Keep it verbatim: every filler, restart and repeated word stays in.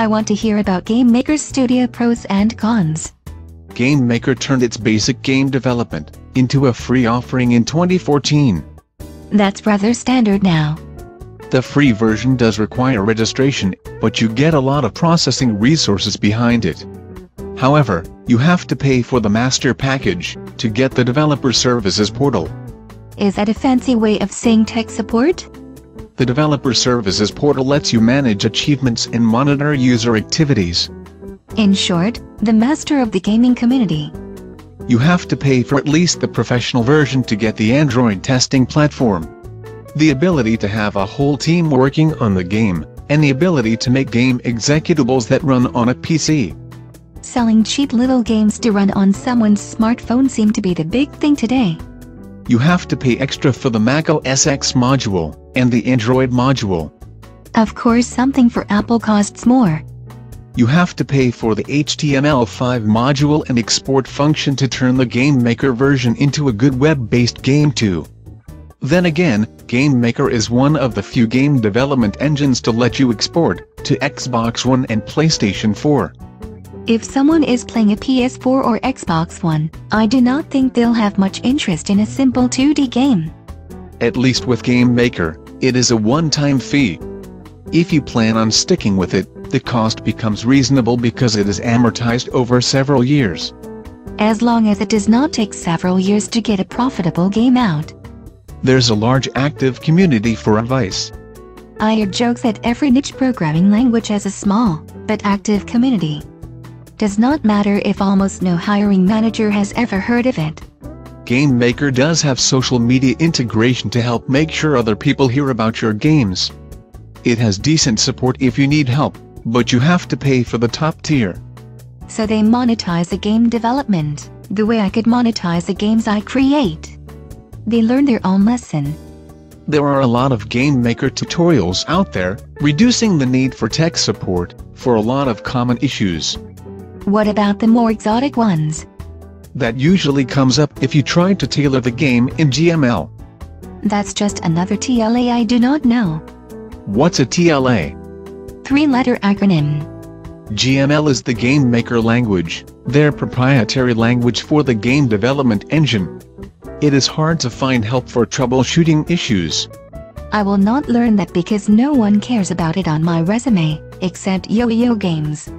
I want to hear about GameMaker Studio pros and cons. GameMaker turned its basic game development into a free offering in twenty fourteen. That's rather standard now. The free version does require registration, but you get a lot of processing resources behind it. However, you have to pay for the master package to get the developer services portal. Is that a fancy way of saying tech support? The developer services portal lets you manage achievements and monitor user activities. In short, the master of the gaming community. You have to pay for at least the professional version to get the Android testing platform, the ability to have a whole team working on the game, and the ability to make game executables that run on a P C. Selling cheap little games to run on someone's smartphone seem to be the big thing today. You have to pay extra for the Mac O S ten module, and the Android module. Of course, something for Apple costs more. You have to pay for the H T M L five module and export function to turn the GameMaker version into a good web-based game too. Then again, GameMaker is one of the few game development engines to let you export to Xbox One and PlayStation four. If someone is playing a P S four or Xbox One, I do not think they'll have much interest in a simple two D game. At least with GameMaker, it is a one-time fee. If you plan on sticking with it, the cost becomes reasonable because it is amortized over several years. As long as it does not take several years to get a profitable game out. There's a large active community for advice. I hear jokes that every niche programming language has a small, but active community. Does not matter if almost no hiring manager has ever heard of it. GameMaker does have social media integration to help make sure other people hear about your games. It has decent support if you need help, but you have to pay for the top tier. So they monetize the game development, the way I could monetize the games I create. They learn their own lesson. There are a lot of GameMaker tutorials out there, reducing the need for tech support for a lot of common issues. What about the more exotic ones? That usually comes up if you try to tailor the game in G M L. That's just another T L A I do not know. What's a T L A? Three-letter acronym. G M L is the GameMaker language, their proprietary language for the game development engine. It is hard to find help for troubleshooting issues. I will not learn that because no one cares about it on my resume, except Yo-Yo Games.